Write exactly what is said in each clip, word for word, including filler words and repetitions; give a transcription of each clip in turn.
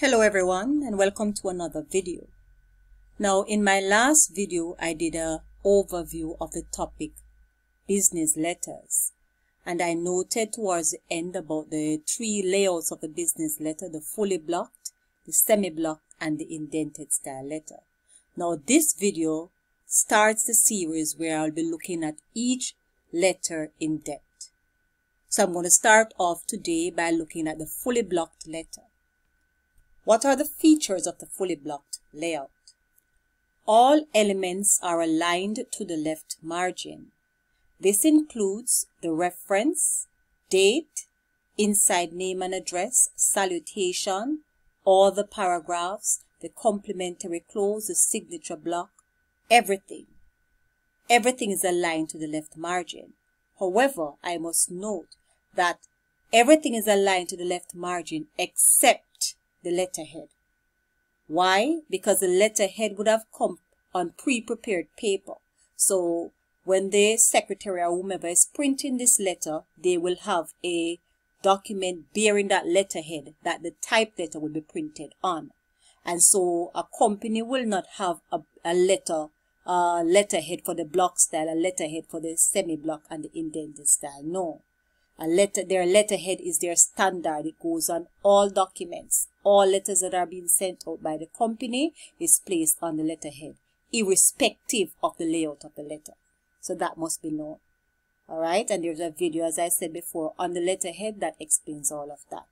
Hello everyone, and welcome to another video. Now in my last video I did an overview of the topic business letters, and I noted towards the end about the three layouts of the business letter: the fully blocked, the semi-blocked, and the indented style letter. Now this video starts the series where I'll be looking at each letter in depth. So I'm going to start off today by looking at the fully blocked letter. What are the features of the fully blocked layout? All elements are aligned to the left margin. This includes the reference, date, inside name and address, salutation, all the paragraphs, the complementary clause, the signature block, everything. Everything is aligned to the left margin. However, I must note that everything is aligned to the left margin except the letterhead. Why? Because the letterhead would have come on pre-prepared paper. So when the secretary or whomever is printing this letter, they will have a document bearing that letterhead that the type letter will be printed on. And so a company will not have a, a letter, a letterhead for the block style, a letterhead for the semi-block and the indented style. No. A letter, their letterhead is their standard. It goes on all documents. All letters that are being sent out by the company is placed on the letterhead, irrespective of the layout of the letter. So that must be known. Alright, and there's a video, as I said before, on the letterhead that explains all of that.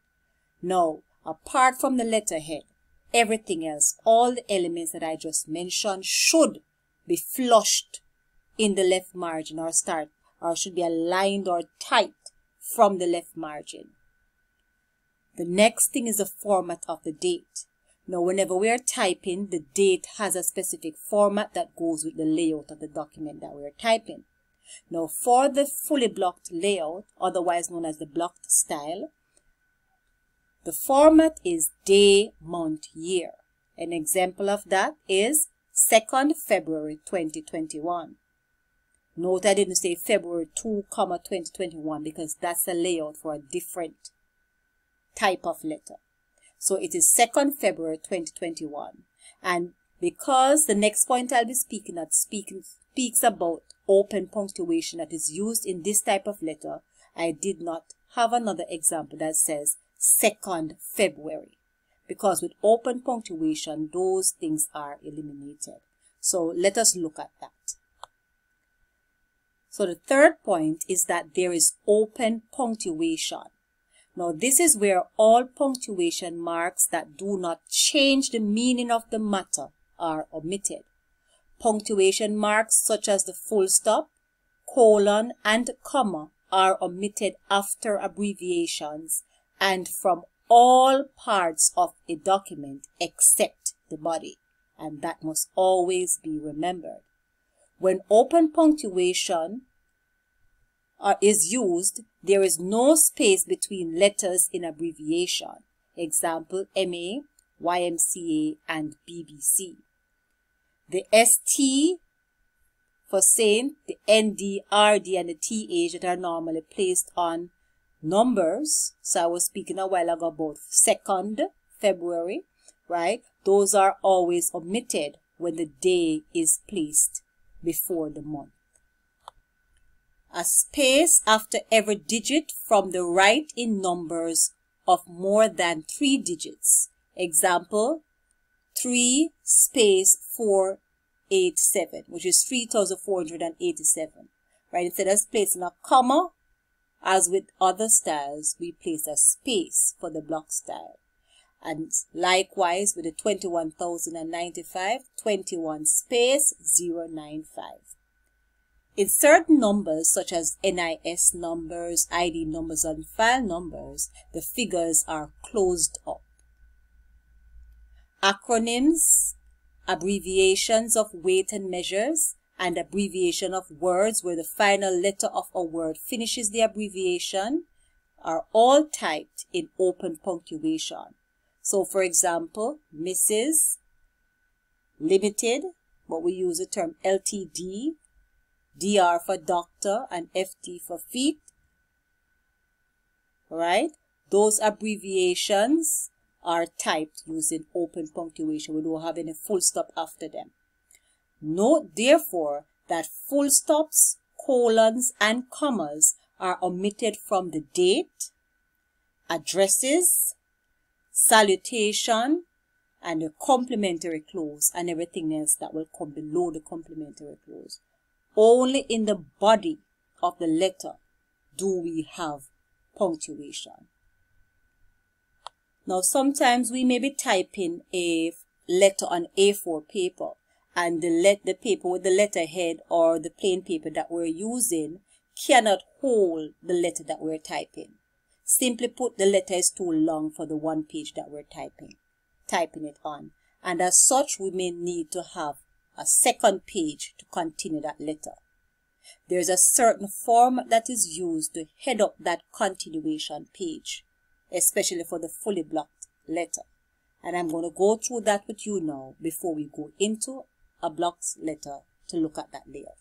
Now, apart from the letterhead, everything else, all the elements that I just mentioned should be flushed in the left margin or start, or should be aligned or tight from the left margin. The next thing is the format of the date. Now whenever we are typing, the date has a specific format that goes with the layout of the document that we are typing. Now for the fully blocked layout, otherwise known as the blocked style, the format is day, month, year. An example of that is second February twenty twenty-one. Note I didn't say February second, twenty twenty-one, because that's a layout for a different type of letter. So it is second February twenty twenty-one. And because the next point I'll be speaking at speaking, speaks about open punctuation that is used in this type of letter, I did not have another example that says second February. Because with open punctuation, those things are eliminated. So let us look at that. So the third point is that there is open punctuation. Now this is where all punctuation marks that do not change the meaning of the matter are omitted. Punctuation marks such as the full stop, colon, and comma are omitted after abbreviations and from all parts of a document except the body. And that must always be remembered. When open punctuation Uh, is used, there is no space between letters in abbreviation. Example, M A, Y M C A, and B B C. The S T for saint, the N D, R D, and the T H that are normally placed on numbers. So I was speaking a while ago about second February, right? Those are always omitted when the day is placed before the month. A space after every digit from the right in numbers of more than three digits. Example, three space four eight seven, which is three thousand four hundred eighty-seven. Right? Instead of placing a comma, as with other styles, we place a space for the block style. And likewise with the twenty-one thousand ninety-five, twenty-one space zero nine five. In certain numbers, such as N I S numbers, I D numbers, and file numbers, the figures are closed up. Acronyms, abbreviations of weight and measures, and abbreviation of words where the final letter of a word finishes the abbreviation are all typed in open punctuation. So, for example, Missus Limited, but we use the term L T D, D R for doctor, and F T for feet, right? Those abbreviations are typed using open punctuation. We don't have any full stop after them. Note, therefore, that full stops, colons, and commas are omitted from the date, addresses, salutation, and the complimentary clause, and everything else that will come below the complimentary clause. Only in the body of the letter do we have punctuation. Now, sometimes we may be typing a letter on A four paper, and the, let, the paper with the letterhead or the plain paper that we're using cannot hold the letter that we're typing. Simply put, the letter is too long for the one page that we're typing, typing it on. And as such, we may need to have a second page to continue that letter. There's a certain format that is used to head up that continuation page, especially for the fully blocked letter. And I'm going to go through that with you now before we go into a blocked letter to look at that layout.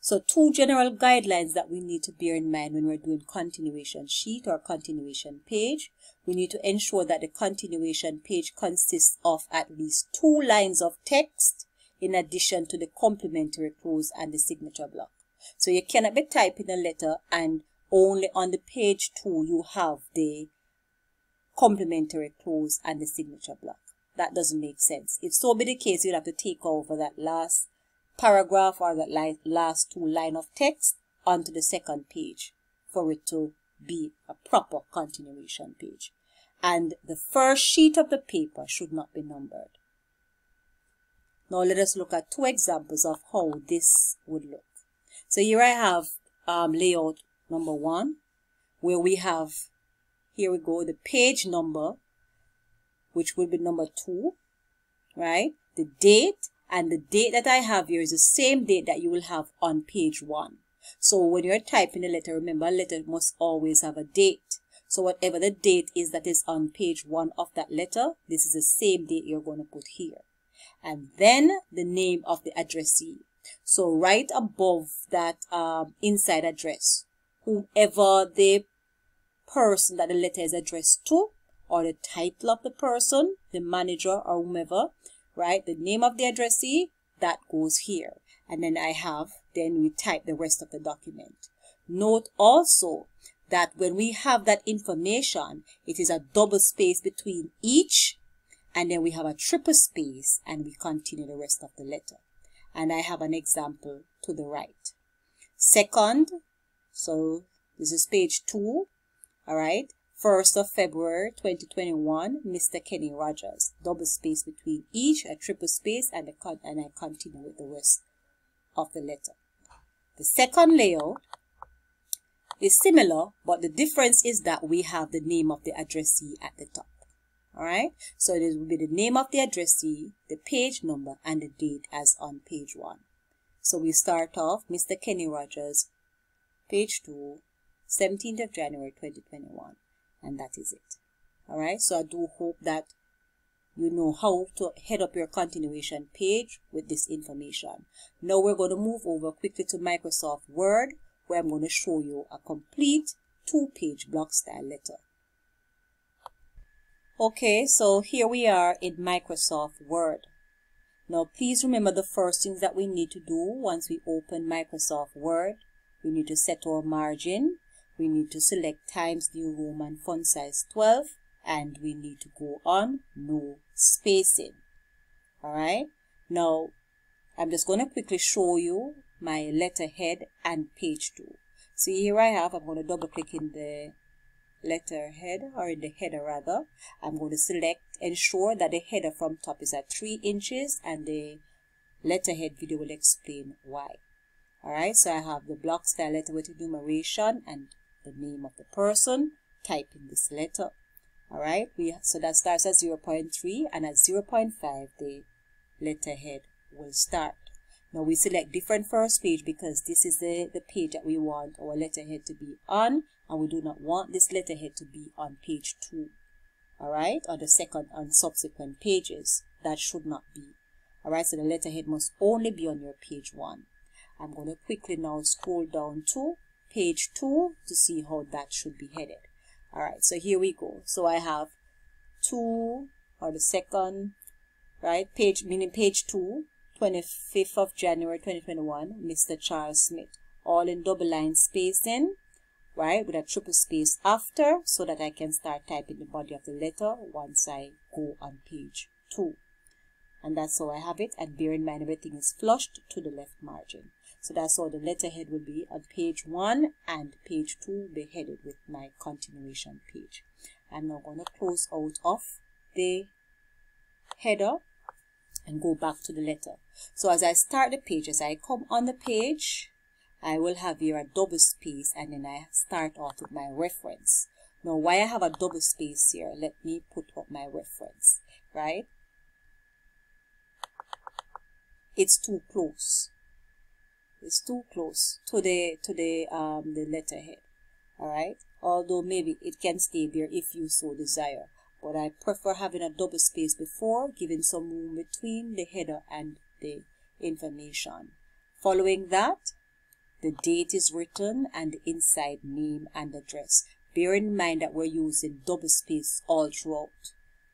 So two general guidelines that we need to bear in mind when we're doing continuation sheet or continuation page. We need to ensure that the continuation page consists of at least two lines of text in addition to the complementary clause and the signature block. So you cannot be typing a letter and only on the page two you have the complementary clause and the signature block. That doesn't make sense. If so be the case, you'll have to take over that last paragraph or that line, last two line of text onto the second page for it to be a proper continuation page. And the first sheet of the paper should not be numbered. Now let us look at two examples of how this would look. So here I have um, layout number one, where we have, here we go, the page number, which will be number two, right? The date, and the date that I have here is the same date that you will have on page one. So when you're typing a letter, remember, a letter must always have a date. So whatever the date is that is on page one of that letter, this is the same date you're going to put here. And then the name of the addressee. So right above that um, inside address, whoever the person that the letter is addressed to, or the title of the person, the manager or whomever, right? The name of the addressee, that goes here. And then I have, then we type the rest of the document. Note also that when we have that information, it is a double space between each, and then we have a triple space, and we continue the rest of the letter. And I have an example to the right. Second, so this is page two, all right? first of February twenty twenty-one, Mister Kenny Rogers. Double space between each, a triple space, and, a con and I continue with the rest of the letter. The second layout is similar, but the difference is that we have the name of the addressee at the top. All right, so this will be the name of the addressee, the page number, and the date as on page one. So we start off Mister Kenny Rogers, page two, seventeenth of January twenty twenty-one, and that is it. All right, so I do hope that you know how to head up your continuation page with this information. Now we're going to move over quickly to Microsoft Word, where I'm going to show you a complete two-page block style letter. Okay, so here we are in Microsoft Word. Now, please remember the first things that we need to do once we open Microsoft Word. We need to set our margin. We need to select Times New Roman font size twelve, and we need to go on no spacing. All right. Now, I'm just going to quickly show you my letterhead and page two. So here I have. I'm going to double click in the letterhead, or in the header rather. I'm going to select, ensure that the header from top is at three inches, and the letterhead video will explain why. Alright, so I have the block style letter with enumeration and the name of the person typing this letter. Alright, we so that starts at zero point three, and at zero point five the letterhead will start. Now we select different first page because this is the, the page that we want our letterhead to be on, and we do not want this letterhead to be on page two, all right, or the second and subsequent pages. That should not be, all right, so the letterhead must only be on your page one. I'm going to quickly now scroll down to page two to see how that should be headed. All right, so here we go. So I have two, or the second, right, page, meaning page two, twenty-fifth of January twenty twenty-one, Mister Charles Smith, all in double line spacing, right, with a triple space after, so that I can start typing the body of the letter once I go on page two. And that's how I have it, and bear in mind everything is flushed to the left margin. So that's how the letterhead will be on page one, and page two be headed with my continuation page. I'm now going to close out of the header and go back to the letter. So as I start the page, as I come on the page, I will have here a double space, and then I start off with my reference. Now why I have a double space here, let me put up my reference, right? It's too close. It's too close to the to the um the letterhead. All right, although maybe it can stay there if you so desire, but I prefer having a double space before, giving some room between the header and the information. Following that, the date is written and the inside name and address. Bear in mind that we're using double space all throughout.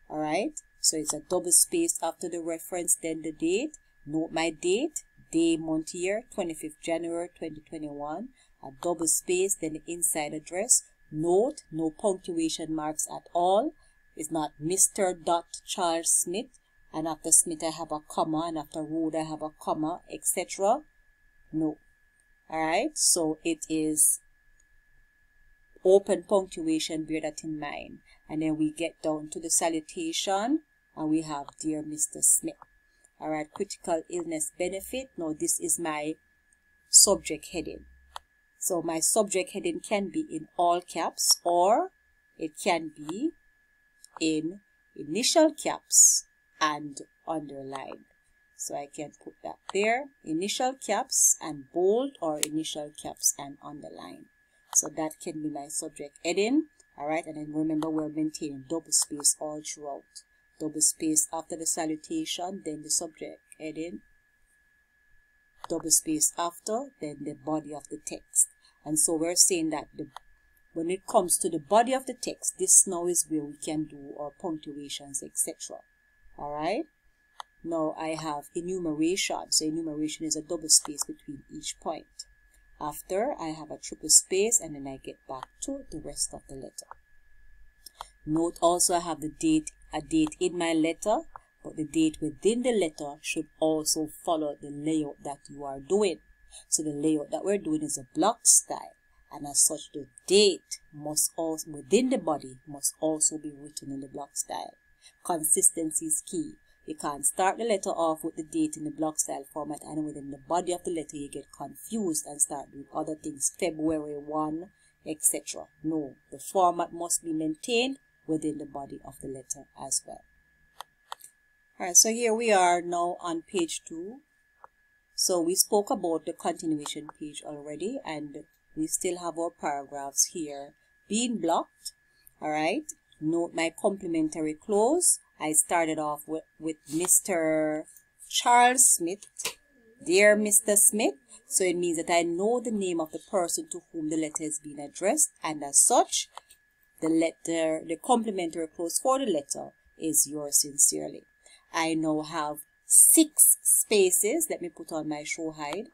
All right, so it's a double space after the reference, then the date. Note my date, day, month, year, twenty-fifth January twenty twenty-one, a double space, then the inside address. Note, no punctuation marks at all. It's not Mister Dot Charles Smith, and after Smith I have a comma, and after Road I have a comma, et cetera. No. Alright, so it is open punctuation, bear that in mind. And then we get down to the salutation, and we have Dear Mister Smith. All right, critical illness benefit. Now this is my subject heading. So my subject heading can be in all caps, or it can be in initial caps and underlined. So I can put that there, initial caps and bold, or initial caps and underlined. So that can be my subject heading. All right, and then remember we're maintaining double space all throughout. Double space after the salutation, then the subject heading, double space after, then the body of the text. And so we're saying that the, when it comes to the body of the text, this now is where we can do our punctuations, et cetera. All right. Now I have enumeration. So enumeration is a double space between each point. After, I have a triple space, and then I get back to the rest of the letter. Note also I have the date, a date in my letter, but the date within the letter should also follow the layout that you are doing. So the layout that we're doing is a block style, and as such the date must also within the body must also be written in the block style. Consistency is key. You can't start the letter off with the date in the block style format, and within the body of the letter you get confused and start doing other things, February first, et cetera. No, the format must be maintained within the body of the letter as well. Alright, so here we are now on page two. So we spoke about the continuation page already, and we still have our paragraphs here being blocked. Alright, note my complimentary clause. I started off with, with Mister Charles Smith, Dear Mister Smith. So it means that I know the name of the person to whom the letter is being addressed, and as such, The letter, the complimentary clause for the letter is Yours Sincerely. I now have six spaces. Let me put on my show hide.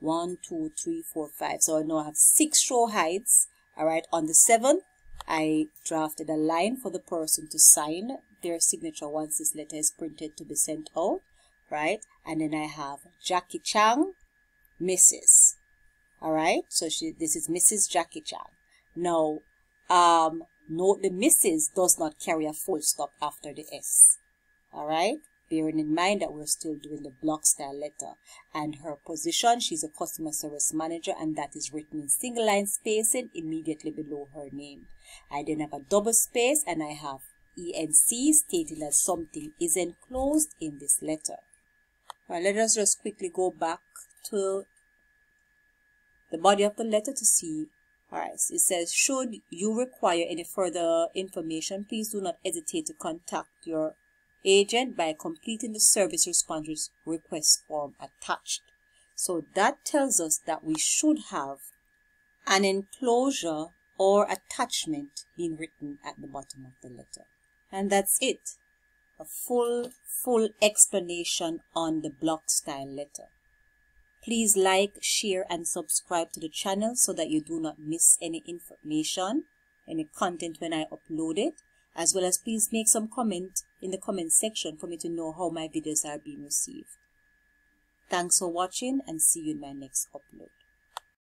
One, two, three, four, five. So I now have six show hides. All right. On the seventh, I drafted a line for the person to sign their signature once this letter is printed to be sent out. Right. And then I have Jackie Chang, Missus All right. So she, this is Missus Jackie Chang. Now, um note the Missus does not carry a full stop after the S. All right, bearing in mind that we're still doing the block style letter. And her position, she's a customer service manager, and that is written in single line spacing immediately below her name. I then have a double space, and I have E N C, stating that something is enclosed in this letter. All right, let us just quickly go back to the body of the letter to see. Alright, so it says, should you require any further information, please do not hesitate to contact your agent by completing the service response request form attached. So that tells us that we should have an enclosure or attachment being written at the bottom of the letter. And that's it. A full, full explanation on the block style letter. Please like, share, and subscribe to the channel so that you do not miss any information, any content when I upload it, as well as please make some comment in the comment section for me to know how my videos are being received. Thanks for watching and see you in my next upload.